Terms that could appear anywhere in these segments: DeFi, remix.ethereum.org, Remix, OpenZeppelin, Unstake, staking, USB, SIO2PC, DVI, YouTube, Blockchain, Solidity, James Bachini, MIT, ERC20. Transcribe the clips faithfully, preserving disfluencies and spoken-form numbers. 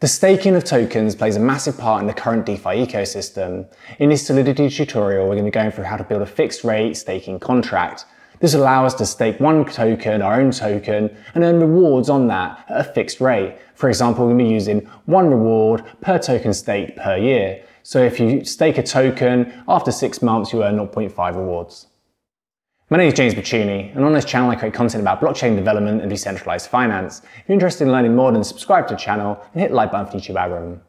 The staking of tokens plays a massive part in the current DeFi ecosystem. In this Solidity tutorial, we're going to be going through how to build a fixed rate staking contract. This will allow us to stake one token, our own token, and earn rewards on that at a fixed rate. For example, we're going to be using one reward per token staked per year. So if you stake a token, after six months, you earn zero point five rewards. My name is James Bachini, and on this channel I create content about blockchain development and decentralized finance. If you're interested in learning more, then subscribe to the channel and hit the like button for the YouTube algorithm.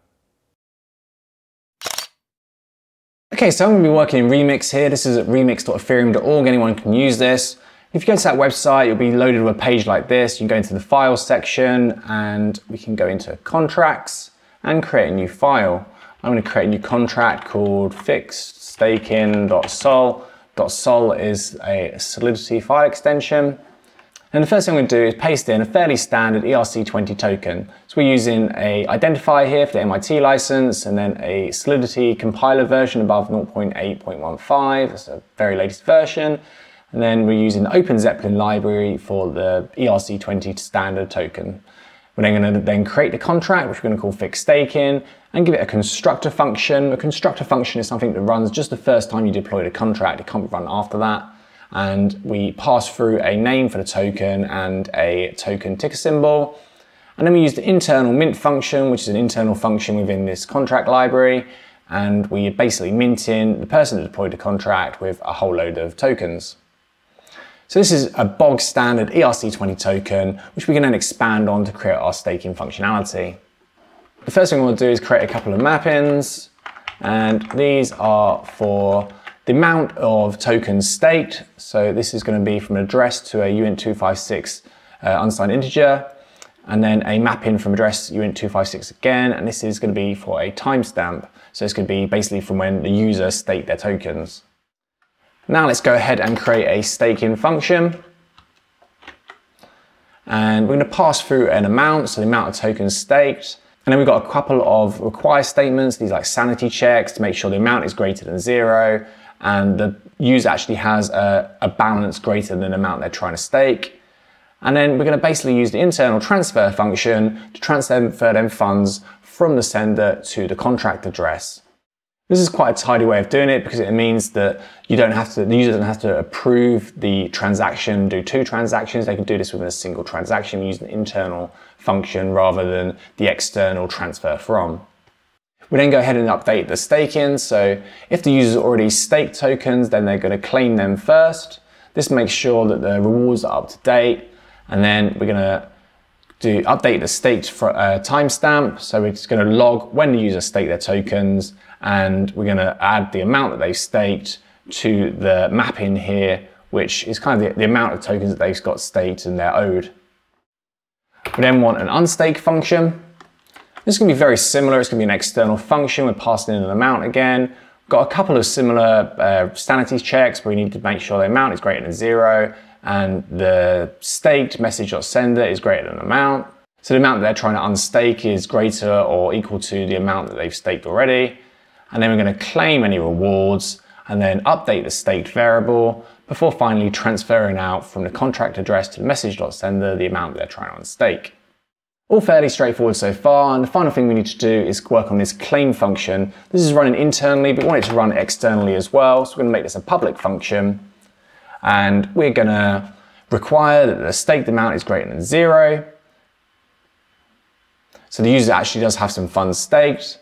Okay, so I'm going to be working in Remix here. This is at remix dot ethereum dot org, anyone can use this. If you go to that website, you'll be loaded with a page like this. You can go into the files section, and we can go into contracts and create a new file. I'm going to create a new contract called fixed staking dot sol. .sol is a Solidity file extension. And the first thing I'm going to do is paste in a fairly standard E R C twenty token. So we're using a identifier here for the M I T license and then a Solidity compiler version above zero point eight point one five. That's the very latest version. And then we're using the OpenZeppelin library for the E R C twenty standard token. We're then going to then create the contract, which we're going to call fixed staking, and give it a constructor function. A constructor function is something that runs just the first time you deploy the contract. It can't be run after that. And we pass through a name for the token and a token ticker symbol. And then we use the internal mint function, which is an internal function within this contract library. And we basically mint in the person that deployed the contract with a whole load of tokens. So this is a bog standard E R C twenty token, which we can then expand on to create our staking functionality. The first thing we'll do is create a couple of mappings, and these are for the amount of tokens staked. So this is going to be from an address to a U N T two fifty-six uh, unsigned integer, and then a mapping from address U N T two fifty-six again, and this is going to be for a timestamp. So it's going to be basically from when the user staked their tokens. Now let's go ahead and create a staking function. And we're going to pass through an amount, so the amount of tokens staked. And then we've got a couple of require statements, these like sanity checks to make sure the amount is greater than zero and the user actually has a, a balance greater than the amount they're trying to stake. And then we're going to basically use the internal transfer function to transfer them funds from the sender to the contract address. This is quite a tidy way of doing it because it means that you don't have to, the user doesn't have to approve the transaction, do two transactions. They can do this within a single transaction using the internal function rather than the external transfer from. We then go ahead and update the staking. So if the user's already staked tokens, then they're going to claim them first. This makes sure that the rewards are up to date. And then we're going to do update the staked for a timestamp. So we're just going to log when the user staked their tokens, and we're going to add the amount that they've staked to the mapping here, which is kind of the, the amount of tokens that they've got staked and they're owed. We then want an unstake function. This is going to be very similar. It's going to be an external function. We're passing in an amount again. We've got a couple of similar uh, sanity checks where we need to make sure the amount is greater than zero and the staked message.sender is greater than amount. So the amount that they're trying to unstake is greater or equal to the amount that they've staked already. And then we're going to claim any rewards and then update the staked variable before finally transferring out from the contract address to the message.sender the amount they're trying to unstake. All fairly straightforward so far, and the final thing we need to do is work on this claim function. This is running internally, but we want it to run externally as well, so we're going to make this a public function. And we're going to require that the staked amount is greater than zero. So the user actually does have some funds staked.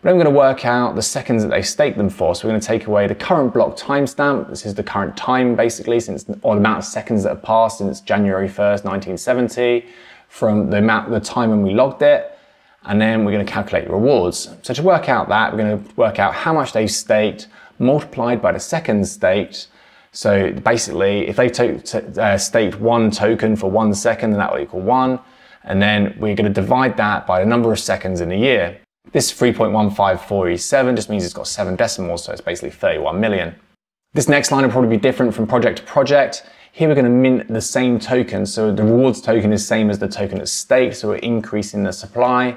But I'm going to work out the seconds that they staked them for. So we're going to take away the current block timestamp. This is the current time, basically, since or the amount of seconds that have passed since January first, nineteen seventy, from the amount, the time when we logged it. And then we're going to calculate rewards. So to work out that, we're going to work out how much they've staked multiplied by the seconds staked. So basically, if they uh, staked one token for one second, then that will equal one. And then we're going to divide that by the number of seconds in a year. This three point one five four seven just means it's got seven decimals, so it's basically thirty-one million. This next line will probably be different from project to project. Here we're going to mint the same token, so the rewards token is same as the token at stake, so we're increasing the supply.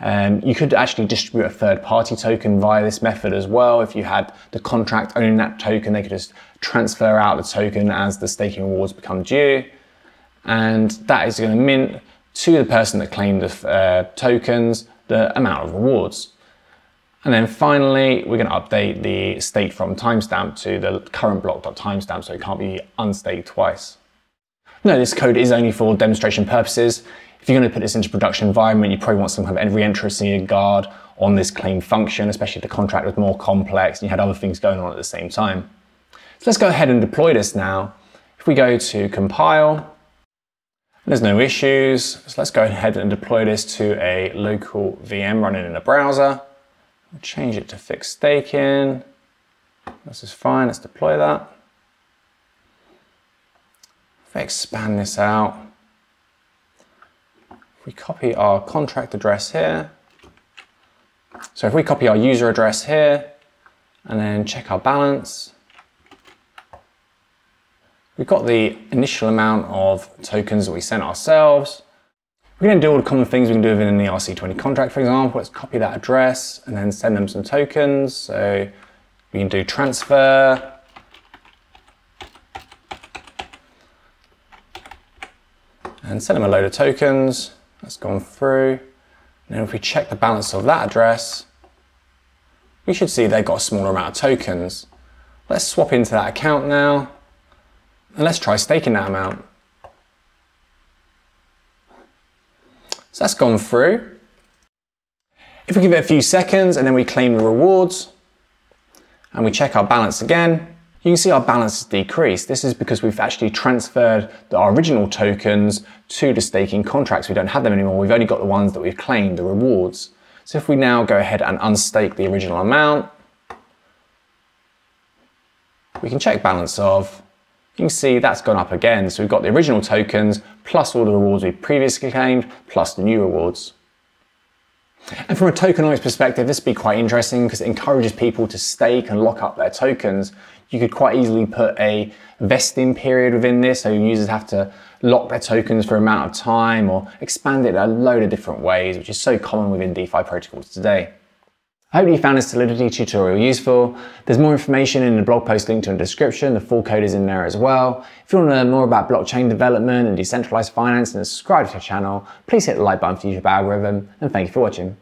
Um, you could actually distribute a third-party token via this method as well. If you had the contract owning that token, they could just transfer out the token as the staking rewards become due. And that is going to mint to the person that claimed the uh, tokens the amount of rewards. And then finally, we're going to update the state from timestamp to the current block.timestamp so it can't be unstaked twice. No, this code is only for demonstration purposes. If you're going to put this into production environment, you probably want some kind of re-entry guard on this claim function, especially if the contract was more complex and you had other things going on at the same time. So let's go ahead and deploy this now. If we go to compile, there's no issues. So let's go ahead and deploy this to a local V M running in a browser. We'll change it to fixed staking. This is fine, let's deploy that. If I expand this out, if we copy our contract address here, so if we copy our user address here and then check our balance, we've got the initial amount of tokens that we sent ourselves. We're going to do all the common things we can do within an E R C twenty contract, for example. Let's copy that address and then send them some tokens. So we can do transfer. And send them a load of tokens. That's gone through. And then if we check the balance of that address, we should see they've got a smaller amount of tokens. Let's swap into that account now. And let's try staking that amount. So that's gone through. If we give it a few seconds and then we claim the rewards and we check our balance again, you can see our balance has decreased. This is because we've actually transferred the, our original tokens to the staking contracts. We don't have them anymore. We've only got the ones that we've claimed, the rewards. So if we now go ahead and unstake the original amount, we can check balance of. You can see that's gone up again. So we've got the original tokens plus all the rewards we previously claimed plus the new rewards. And from a tokenomics perspective, this would be quite interesting because it encourages people to stake and lock up their tokens. You could quite easily put a vesting period within this, so users have to lock their tokens for an amount of time or expand it a load of different ways, which is so common within DeFi protocols today. I hope you found this Solidity tutorial useful. There's more information in the blog post linked in the description. The full code is in there as well. If you want to learn more about blockchain development and decentralized finance and subscribe to the channel, please hit the like button for the YouTube algorithm, and thank you for watching.